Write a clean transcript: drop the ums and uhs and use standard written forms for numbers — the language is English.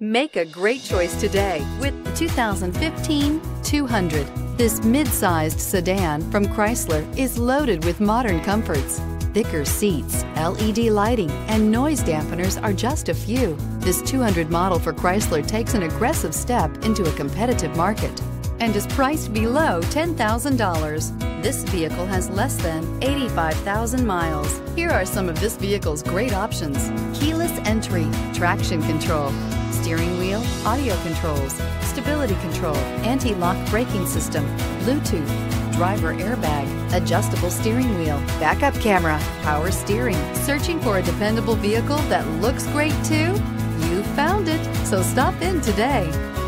Make a great choice today with 2015 200. This mid-sized sedan from Chrysler is loaded with modern comforts. Thicker seats, LED lighting, and noise dampeners are just a few. This 200 model for Chrysler takes an aggressive step into a competitive market and is priced below $10,000. This vehicle has less than 85,000 miles. Here are some of this vehicle's great options: keyless entry, traction control, steering wheel audio controls, stability control, anti-lock braking system, Bluetooth, driver airbag, adjustable steering wheel, backup camera, power steering. Searching for a dependable vehicle that looks great too? You found it, so stop in today.